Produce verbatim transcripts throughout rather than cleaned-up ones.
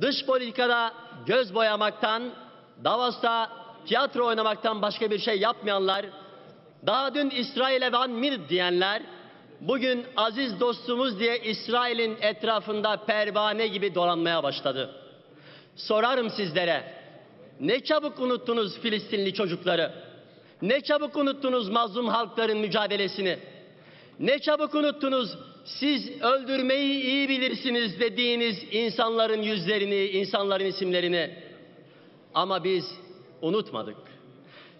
dış politikada göz boyamaktan, Davos'ta tiyatro oynamaktan başka bir şey yapmayanlar, daha dün İsrail'e Van Mir diyenler, bugün aziz dostumuz diye İsrail'in etrafında pervane gibi dolanmaya başladı. Sorarım sizlere, ne çabuk unuttunuz Filistinli çocukları, ne çabuk unuttunuz mazlum halkların mücadelesini, ne çabuk unuttunuz siz öldürmeyi iyi bilirsiniz dediğiniz insanların yüzlerini, insanların isimlerini. Ama biz unutmadık.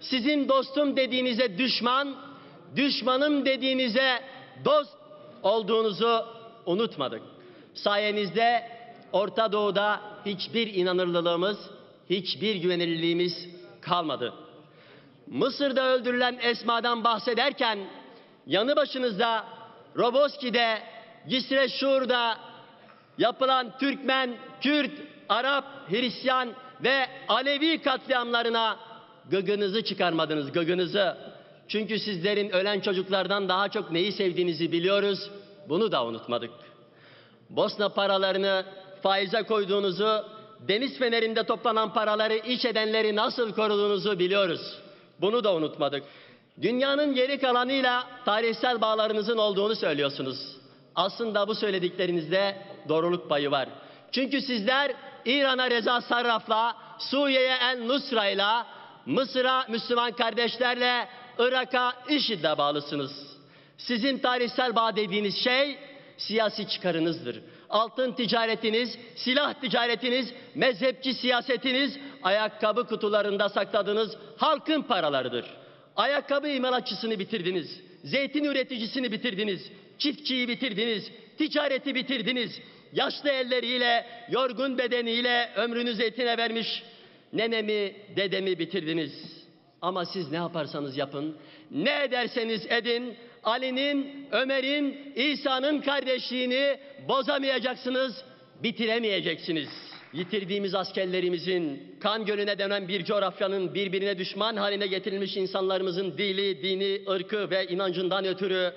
Sizin dostum dediğinize düşman, düşmanım dediğinize dost olduğunuzu unutmadık. Sayenizde Orta Doğu'da hiçbir inanırlılığımız, hiçbir güvenilirliğimiz kalmadı. Mısır'da öldürülen Esma'dan bahsederken yanı başınızda Roboski'de, Cizre Şur'da yapılan Türkmen, Kürt, Arap, Hristiyan ve Alevi katliamlarına gıgınızı çıkarmadınız, gıgınızı. Çünkü sizlerin ölen çocuklardan daha çok neyi sevdiğinizi biliyoruz, bunu da unutmadık. Bosna paralarını faize koyduğunuzu, Deniz Feneri'nde toplanan paraları iç edenleri nasıl koruduğunuzu biliyoruz, bunu da unutmadık. Dünyanın geri kalanıyla tarihsel bağlarınızın olduğunu söylüyorsunuz. Aslında bu söylediklerinizde doğruluk payı var. Çünkü sizler İran'a Reza Sarraf'la, Suriye'ye el-Nusra'yla, Mısır'a Müslüman Kardeşler'le, Irak'a IŞİD'le bağlısınız. Sizin tarihsel bağ dediğiniz şey siyasi çıkarınızdır. Altın ticaretiniz, silah ticaretiniz, mezhepçi siyasetiniz, ayakkabı kutularında sakladığınız halkın paralarıdır. Ayakkabı imalatçısını bitirdiniz, zeytin üreticisini bitirdiniz, çiftçiyi bitirdiniz, ticareti bitirdiniz. Yaşlı elleriyle, yorgun bedeniyle ömrünü zeytine vermiş nenemi, dedemi bitirdiniz. Ama siz ne yaparsanız yapın, ne ederseniz edin, Ali'nin, Ömer'in, İsa'nın kardeşliğini bozamayacaksınız, bitiremeyeceksiniz. Yitirdiğimiz askerlerimizin, kan gölüne dönen bir coğrafyanın birbirine düşman haline getirilmiş insanlarımızın dili, dini, ırkı ve inancından ötürü,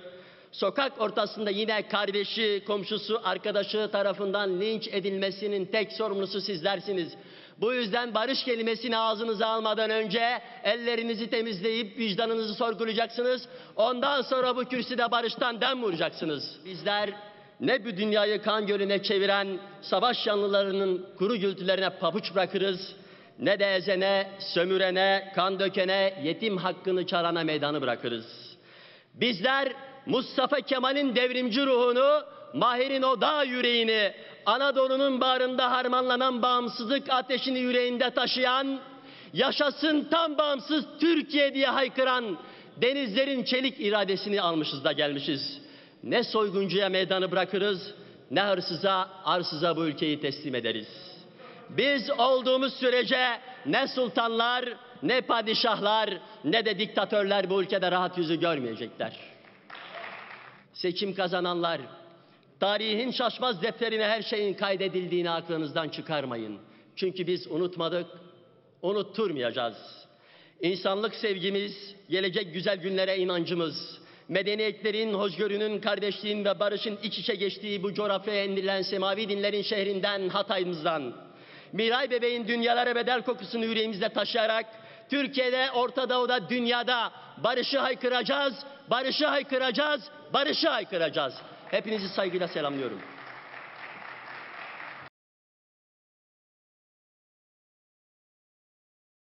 sokak ortasında yine kardeşi, komşusu, arkadaşı tarafından linç edilmesinin tek sorumlusu sizlersiniz. Bu yüzden barış kelimesini ağzınıza almadan önce ellerinizi temizleyip vicdanınızı sorgulayacaksınız. Ondan sonra bu kürsüde barıştan dem vuracaksınız. Bizler ne bu dünyayı kan gölüne çeviren savaş yanlılarının kuru gürültülerine pabuç bırakırız, ne de ezene, sömürene, kan dökene, yetim hakkını çalana meydanı bırakırız. Bizler Mustafa Kemal'in devrimci ruhunu, Mahir'in o dağ yüreğini, Anadolu'nun bağrında harmanlanan bağımsızlık ateşini yüreğinde taşıyan, yaşasın tam bağımsız Türkiye diye haykıran denizlerin çelik iradesini almışız da gelmişiz. Ne soyguncuya meydanı bırakırız, ne hırsıza, arsıza bu ülkeyi teslim ederiz. Biz olduğumuz sürece ne sultanlar, ne padişahlar, ne de diktatörler bu ülkede rahat yüzü görmeyecekler. Seçim kazananlar, tarihin şaşmaz defterine her şeyin kaydedildiğini aklınızdan çıkarmayın. Çünkü biz unutmadık, unutturmayacağız. İnsanlık sevgimiz, gelecek güzel günlere inancımız, medeniyetlerin, hoşgörünün, kardeşliğin ve barışın iç içe geçtiği bu coğrafyaya indirilen semavi dinlerin şehrinden, Hatay'ımızdan, Miray bebeğin dünyalara bedel kokusunu yüreğimizde taşıyarak, Türkiye'de, Orta Doğu'da, dünyada barışı haykıracağız, barışı haykıracağız, barışı haykıracağız. Hepinizi saygıyla selamlıyorum.